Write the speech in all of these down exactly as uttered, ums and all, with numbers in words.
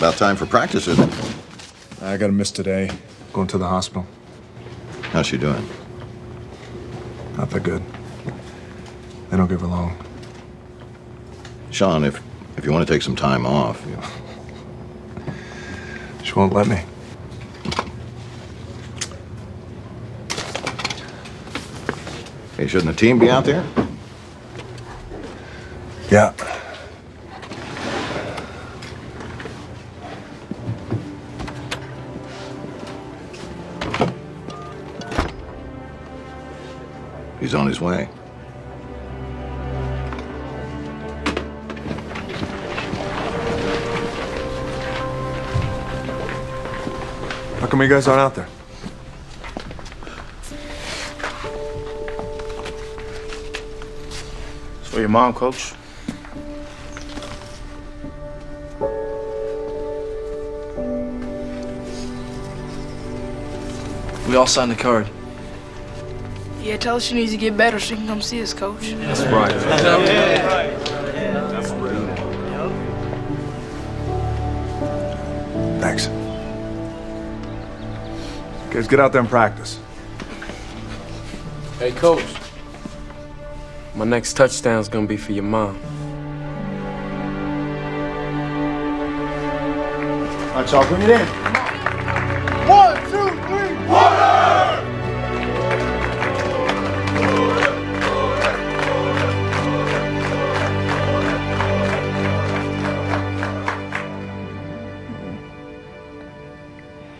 About time for practice, isn't it? I gotta miss today. Going to the hospital. How's she doing? Not that good. They don't give her long. Sean, if, if you want to take some time off, you know. She won't let me. Hey, shouldn't the team be out there? Yeah. He's on his way. How come you guys aren't out there? It's for your mom, Coach. We all signed the card. Yeah, tell us she needs to get better so you can come see us, Coach. That's right. That's right. That's right. Thanks. Guys, get out there and practice. Hey, Coach. My next touchdown's gonna be for your mom. All right, y'all, bring it in. One, two, three, Porter!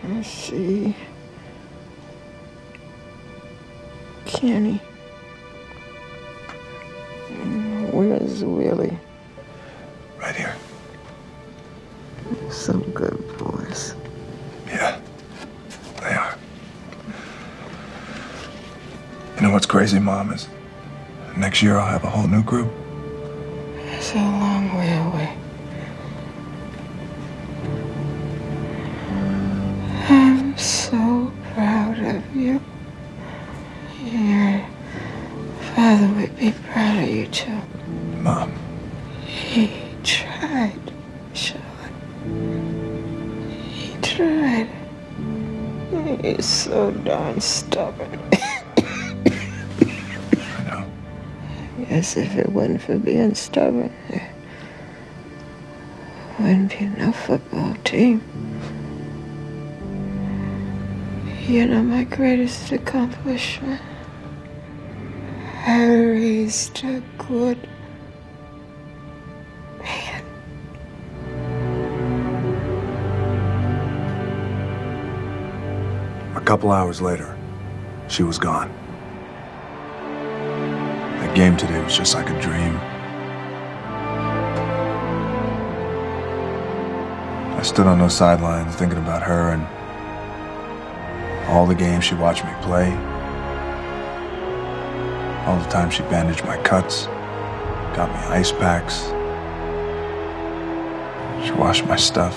Let's see. Kenny. Where's Willie? Right here. Some good boys. Yeah, they are. You know what's crazy, Mom, is next year I'll have a whole new group. That's a long way away. I'm so proud of you. Your father would be proud of you, too. Mom. He tried, Sean. He tried. He's so darn stubborn. I know. I guess if it wasn't for being stubborn, there wouldn't be no football team. You know, my greatest accomplishment, I raised a good man. A couple hours later, she was gone. That game today was just like a dream. I stood on those sidelines thinking about her and all the games she watched me play, all the time she bandaged my cuts, got me ice packs, she washed my stuff.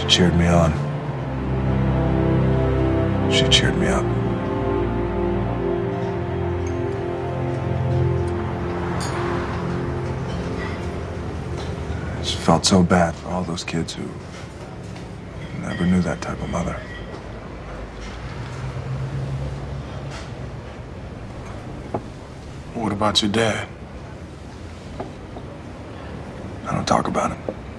She cheered me on. She cheered me up. She felt so bad for all those kids who never knew that type of mother. What about your dad? I don't talk about him.